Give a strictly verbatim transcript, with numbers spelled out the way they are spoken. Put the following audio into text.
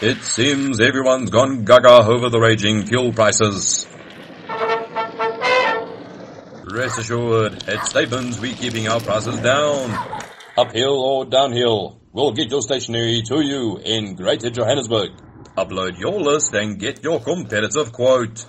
It seems everyone's gone gaga over the raging fuel prices. Rest assured, at Statesman's we're keeping our prices down. Uphill or downhill, we'll get your stationery to you in Greater Johannesburg. Upload your list and get your competitive quote.